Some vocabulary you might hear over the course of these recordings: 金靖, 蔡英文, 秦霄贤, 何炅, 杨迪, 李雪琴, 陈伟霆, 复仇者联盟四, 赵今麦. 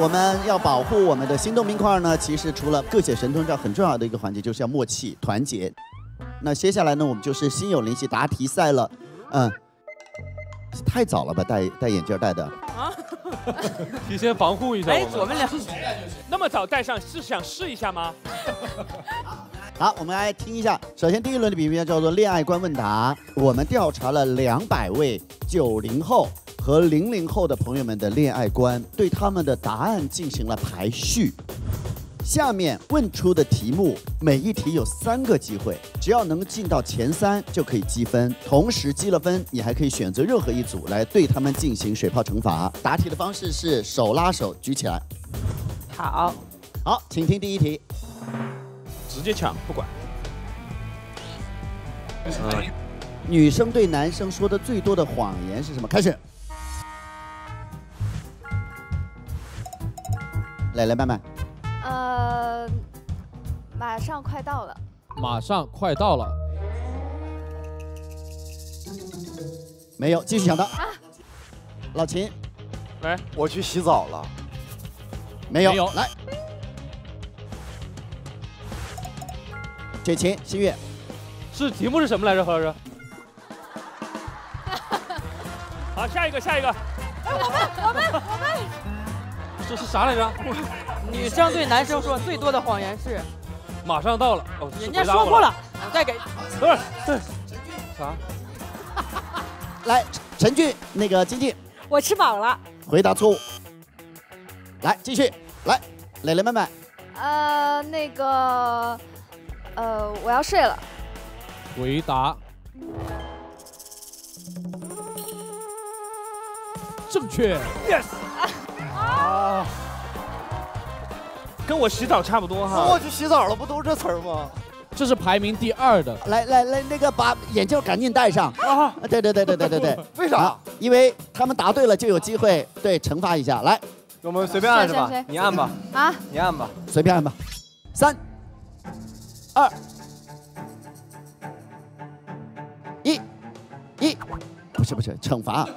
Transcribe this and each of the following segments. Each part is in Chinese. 我们要保护我们的心动冰块呢，其实除了各显神通之外，很重要的一个环节就是要默契团结。那接下来呢，我们就是心有灵犀答题赛了。嗯，太早了吧，戴眼镜戴的啊，提前防护一下。哎，我们俩那么早戴上是想试一下吗？好，我们来听一下。首先第一轮的比拼叫做恋爱观问答，我们调查了200位90后和00后的朋友们的恋爱观，对他们的答案进行了排序。下面问出的题目，每一题有3个机会，只要能进到前3就可以积分。同时积了分，你还可以选择任何一组来对他们进行水泡惩罚。答题的方式是手拉手举起来。好，好，请听第一题。 直接抢不管。女生对男生说的最多的谎言是什么？开始。来，慢慢。马上快到了。马上快到了。没有，继续抢答。啊、老秦，来，我去洗澡了。没有，没有，来。 雪琴、新月，是题目是什么来着？何老师，好，下一个，下一个。我们，这是啥来着？女生对男生说最多的谎言是，马上到了。哦，人家说过了，再给。等会儿，啥？来，陈俊，那个金靖，我吃饱了。回答错误。来，继续，来，蕾蕾、曼曼。那个。 我要睡了。回答正确 ，yes。啊，跟我洗澡差不多哈。我去洗澡了，不都是这词儿吗？这是排名第2的。来，那个把眼镜赶紧戴上。啊，对。为啥？因为他们答对了就有机会对惩罚一下。来，我们随便按是吧？你按吧。啊，你按吧，随便按吧。3、2、1，不是惩罚，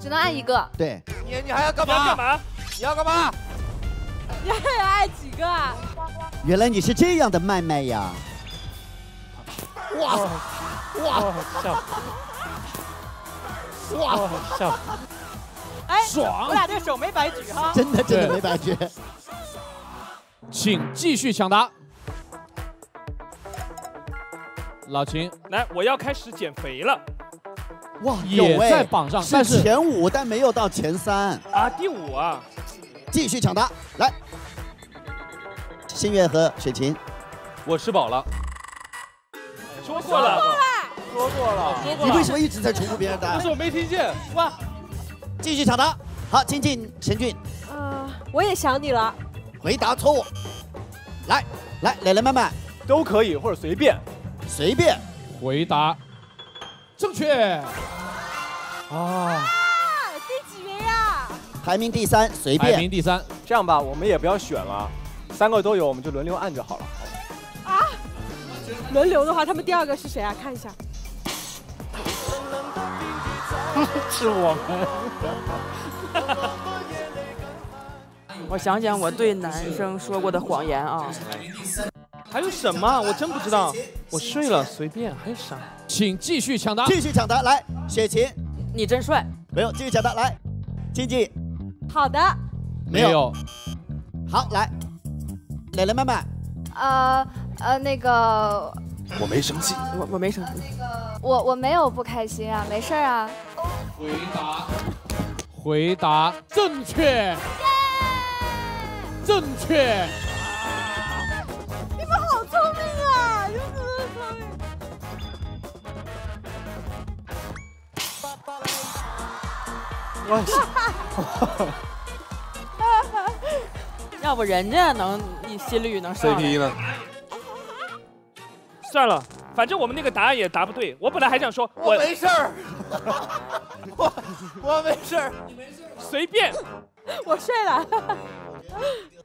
只能按1个。对，你还要干嘛？干嘛？你要干嘛？你还要按几个啊？原来你是这样的麦麦呀！哇！笑！哎，爽！我俩这手没白举哈！真的没白举。 请继续抢答，老秦，来，我要开始减肥了。哇，也在榜上，但是前5，但没有到前3啊，第5啊。继续抢答，来，新月和雪琴，我吃饱了。说过了。你为什么一直在重复别人答案？但是我没听见。哇，继续抢答，好，金靖、陈俊。我也想你了。 回答错误，来，蕾蕾、曼曼都可以，或者随便回答，正确。啊，第几名呀？排名第3，随便。排名第3，这样吧，我们也不要选了，3个都有，我们就轮流按就好了。啊，轮流的话，他们第2个是谁啊？看一下，是我们。我想想我对男生说过的谎言啊，还有什么？我真不知道。我睡了，随便。还有啥？请继续抢答。继续抢答，来，雪琴，你真帅。没有，继续抢答，来，金靖，好的，没有。好，来，蕾蕾、曼曼，那个，我没生气，我没生气，我没有不开心啊，没事啊。回答正确。 正确。你们好聪明啊！你们怎么聪明？我。要不人家能一心率能上。CP 呢？算了，反正我们那个答案也答不对。我本来还想说，我没事儿。我没事儿。你没事儿？随便。我睡了。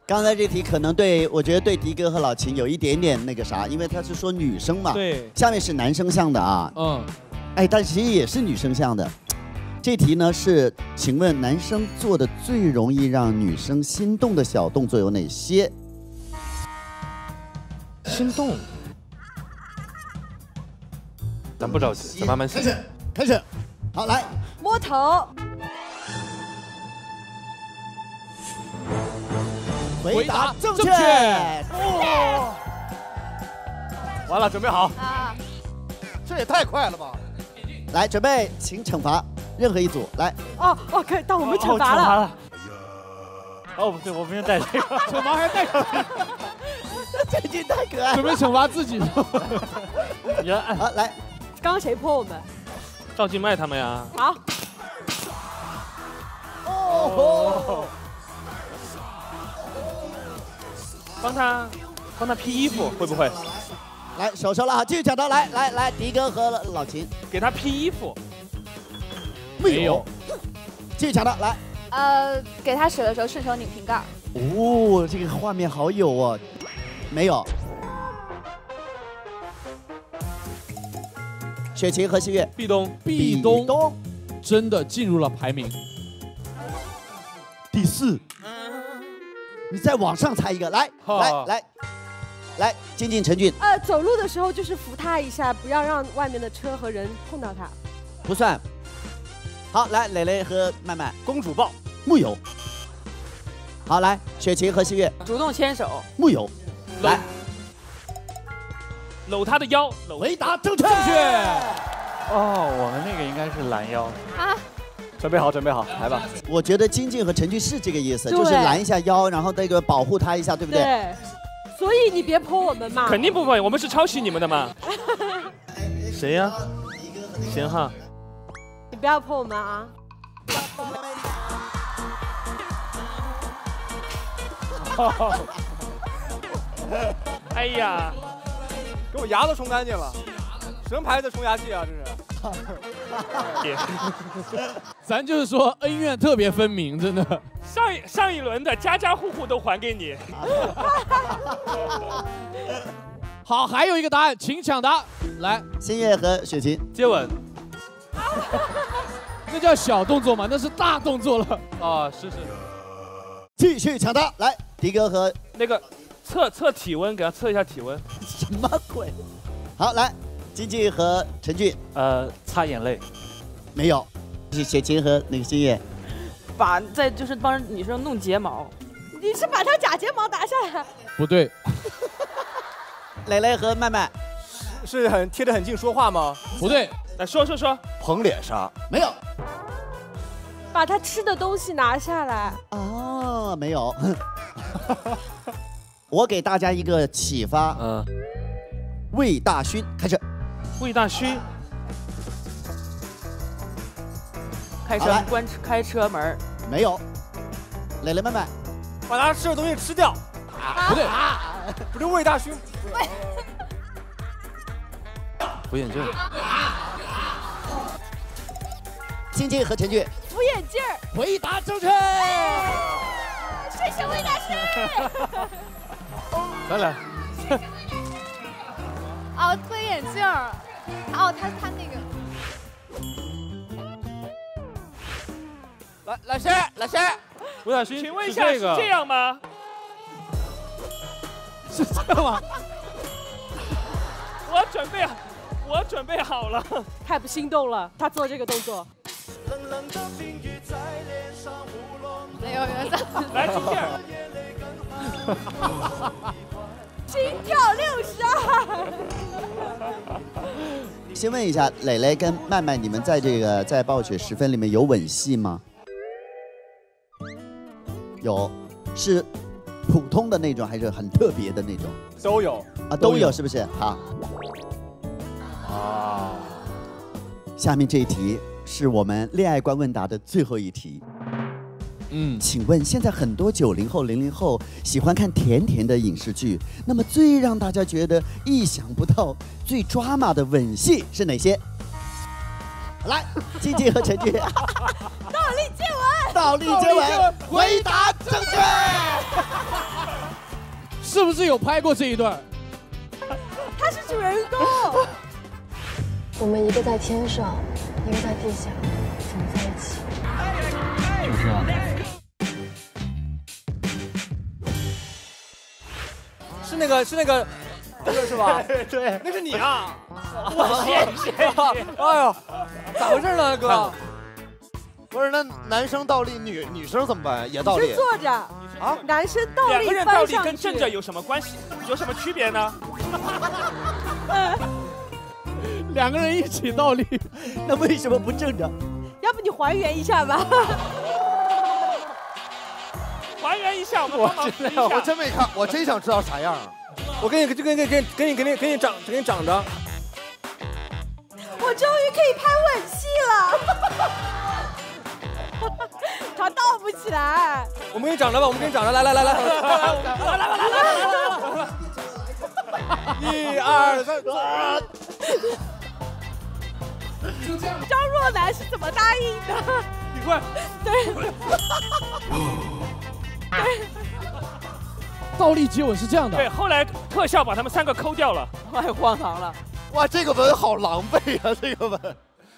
刚才这题可能对，我觉得对迪哥和老秦有一点点那个啥，因为他是说女生嘛，对，下面是男生向的啊，嗯，哎，但其实也是女生向的，这题呢是，请问男生做的最容易让女生心动的小动作有哪些？心动，咱不着急，咱慢慢想。开始，好来，摸头，回答正确。哦，完了，准备好。啊，这也太快了吧！来，准备，请惩罚。 任何一组来哦，可以到我们惩罚了。哦，不对，我不应该带这个，惩罚还带上。这句太可爱。准备惩罚自己。好，来，刚刚谁泼我们？赵今麦他们呀。好。哦。帮他披衣服，会不会？来，手收了，好，继续抢到，来，迪哥和老秦给他披衣服。 没有，继续抢到来。给他水的时候顺手拧瓶盖。哦，这个画面好有哦。没有。雪琴和新月。壁咚，真的进入了排名第4。你再往上猜一个，来，接近陈俊。走路的时候就是扶他一下，不要让外面的车和人碰到他。不算。 好，来，蕾蕾和麦麦，公主抱，木有。好，来，雪琴和新月，主动牵手，木有。来，搂她的腰，回答正确。哦，我们那个应该是拦腰。啊，准备好，来吧。我觉得金靖和陈俊是这个意思，就是拦一下腰，然后那个保护她一下，对不对？对。所以你别泼我们嘛。肯定不会，我们是抄袭你们的嘛。谁呀？行哈。 你不要碰我们啊！哎呀，给我牙都冲干净了，什么牌子冲牙器啊？这是。咱就是说恩怨特别分明，真的。上一轮的家家户户都还给你。好，还有一个答案，请抢答。来，新月和雪琴接吻。 那叫小动作嘛，那是大动作了啊！是，继续抢答，来，迪哥和那个测体温，给他测一下体温。什么鬼？好，来，金靖和陈俊，擦眼泪，没有，是雪琴和那个星月，就是帮女生弄睫毛，你是把她假睫毛打下来？不对，蕾蕾和麦麦是很贴得很近说话吗？不对。 来说，捧脸杀没有，把他吃的东西拿下来啊，没有。我给大家一个启发，魏大勋开始，开车关开车门没有，蕾蕾妹妹，把他吃的东西吃掉，不对，不是魏大勋，扶眼镜。 金靖和陈俊，扶眼镜儿，回答正确。顺手魏大勋，咱俩。哦，推眼镜儿，哦，他那个。老师，魏大勋，请问一下，是这样吗？是这样吗？我准备好了。太不心动了，他做这个动作。 来，金靖，心跳62。先问一下，蕾蕾跟麦麦，你们在这个在暴雪10分里面有吻戏吗？有，是普通的那种还是很特别的那种？都有啊，都有是不是？好。啊，下面这一题。 是我们恋爱观问答的最后一题。请问现在很多90后、00后喜欢看甜甜的影视剧，那么最让大家觉得意想不到、最drama的吻戏是哪些？来，金靖和陈俊，倒立接吻，回答正确。是不是有拍过这一段？他是主人公。我们一个在天上。 一个在地下，怎么在一起？是那个，是吧？对，那是你啊！我谢谢。哎呦，咋回事呢，哥？不是，那男生倒立，女生怎么办？也倒立？坐着啊？男生倒立，两个人倒立跟站着有什么关系？有什么区别呢？两个人一起倒立，那为什么不正着？要不你还原一下吧。 还原一下，我真没看，我真想知道啥样啊！我给你长着。我终于可以拍吻戏了，他倒不起来。我们给你长着吧，我们给你长着，来，1、2、3，就这样。张若楠是怎么答应的？你过来，对。 倒立接吻是这样的，对，后来特效把他们3个抠掉了，太荒唐了！哇，这个吻好狼狈啊，这个吻，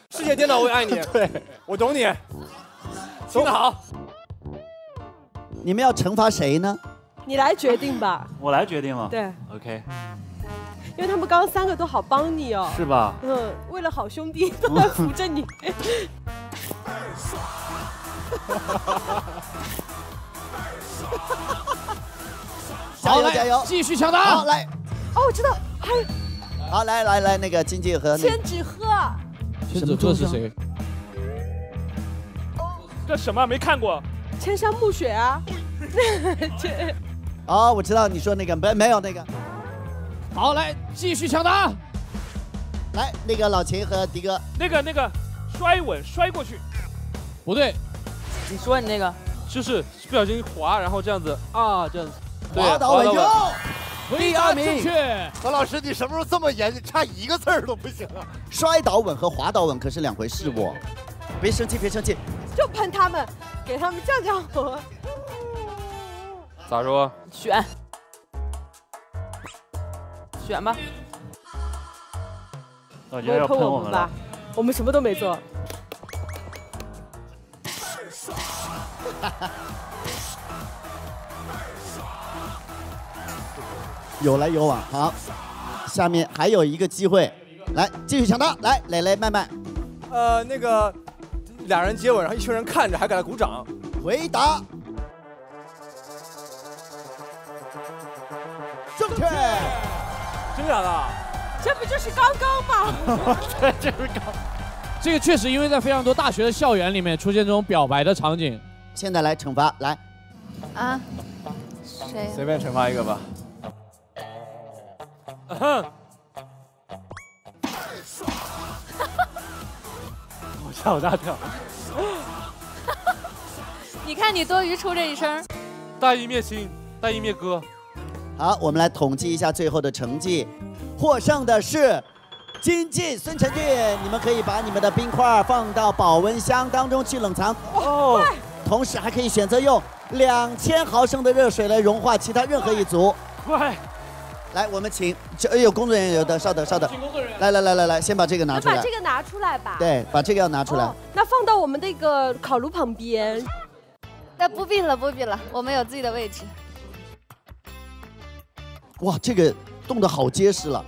世界颠倒我也爱你，对，我懂你，懂得好。你们要惩罚谁呢？你来决定吧。我来决定吗？对 ，OK。因为他们刚刚3个都好帮你哦，是吧？嗯，为了好兄弟都在扶着你。加油加油！继续抢答！好来，哦，我知道，好来，那个金靖和千纸鹤，千纸鹤是谁？这什么没看过？千山暮雪啊！哦，我知道你说那个没有那个。好来，继续抢答！来，那个老秦和迪哥，那个摔稳摔过去，不对，你说你那个。 就是不小心滑，然后这样子啊，这样子。滑倒稳住，第2名正确。何老师，你什么时候这么严？差1个字儿都不行啊！摔倒稳和滑倒稳可是2回事哦。别生气，别生气。就喷他们，给他们降火。咋说？选吧。我觉得要喷我们吧，我们什么都没做。 有来有往，好，下面还有一个机会，来继续抢答，来蕾蕾麦麦，那个2人接吻，然后一群人看着，还给他鼓掌，回答正确，真的假的？这不就是刚刚吗？对，这是刚，这个确实因为在非常多大学的校园里面出现这种表白的场景。 现在来惩罚，来，啊，谁？随便惩罚一个吧。我吓我大跳。你看你多余出这一声。大义灭亲，大义灭哥。好，我们来统计一下最后的成绩，获胜的是。 金靖、孙晨俊，你们可以把你们的冰块放到保温箱当中去冷藏哦，同时还可以选择用2000毫升的热水来融化其他任何一组。快，来，我们请有工作人员，有的稍等，请工作人员。来，先把这个拿出来。把这个拿出来吧。对，把这个要拿出来。哦、那放到我们那个烤炉旁边。那不必了，我们有自己的位置。哇，这个冻得好结实了。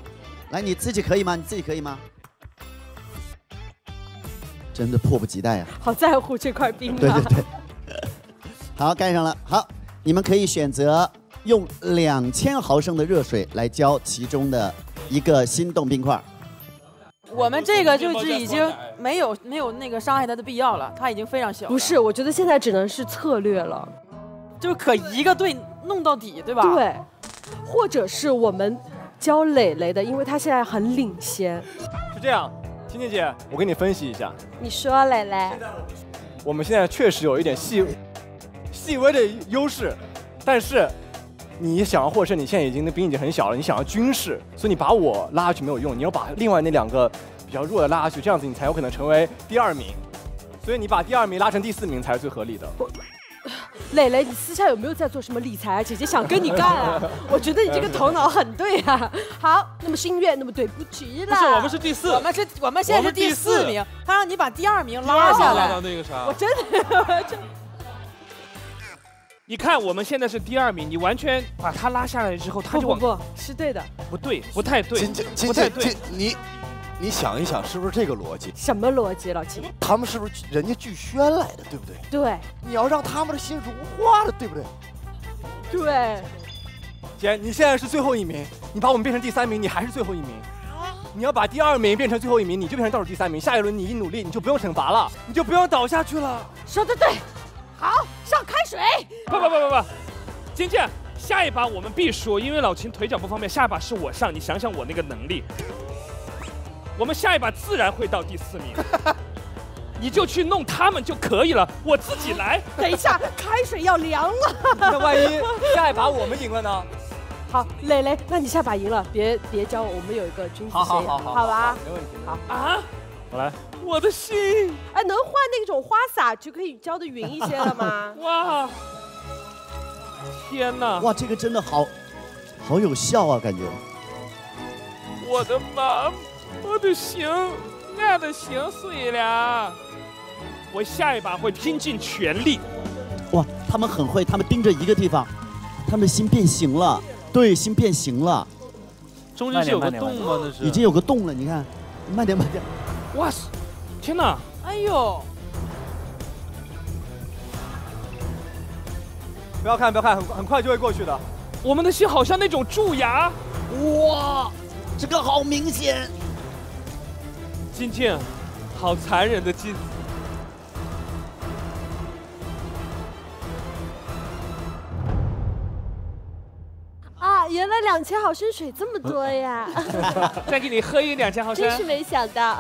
来，你自己可以吗？你自己可以吗？真的迫不及待呀、啊！好在乎这块冰啊！对，好盖上了。好，你们可以选择用2000毫升的热水来浇其中的一个心动冰块。我们这个就是已经没有那个伤害它的必要了，它已经非常小了。不是，我觉得现在只能是策略了，就是可一个队弄到底，对吧？对，或者是我们。 教蕾蕾的，因为她现在很领先。是这样，青青姐，我给你分析一下。你说，蕾蕾。我们现在确实有一点细微的优势，但是你想要获胜，你现在已经那兵已经很小了，你想要均势，所以你把我拉下去没有用，你要把另外那2个比较弱的拉下去，这样子你才有可能成为第2名。所以你把第2名拉成第4名才是最合理的。 蕾蕾，你私下有没有在做什么理财、啊？姐姐想跟你干啊！我觉得你这个头脑很对啊。好，那么是音乐，那么对不起啦。不是，我们是第4，我们现在是第4名。他让你把第2名拉下来。我真的，你看我们现在是第2名，你完全把他拉下来之后，他就不是对的，不对，不太对，不太对。你想一想，是不是这个逻辑？什么逻辑，老秦？他们是不是人家巨轩来的，对不对？对。你要让他们的心融化了，对不对？对。姐，你现在是最后1名，你把我们变成第3名，你还是最后1名。 你要把第2名变成最后1名，你就变成倒数第3名。下一轮你一努力，你就不用惩罚了，你就不用倒下去了。说的对，好，上开水。不，金健，下一把我们必输，因为老秦腿脚不方便。下一把是我上，你想想我那个能力，我们下一把自然会到第4名。你就去弄他们就可以了，我自己来。等一下，开水要凉了。那万一下一把我们赢了呢？ 好，蕾蕾，那你下把赢了，别教我，我们有一个君子协议，好吧？没问题。好啊，我来。我的心，哎，能换那种花洒就可以浇的匀一些了吗？哇，天哪！哇，这个真的好有效啊，感觉。我的妈，我的心，俺的心碎了。我下一把会拼尽全力。哇，他们很会，他们盯着一个地方，他们的心变形了。 对，心变形了，中间是有个洞吗？那是已经有个洞了，你看，慢点。哇塞，天哪！哎呦！不要看，很快就会过去的。我们的心好像那种蛀牙。哇，这个好明显。金靖，好残忍的金。 原来2000毫升水这么多呀！再给你喝一2000毫升，真是没想到。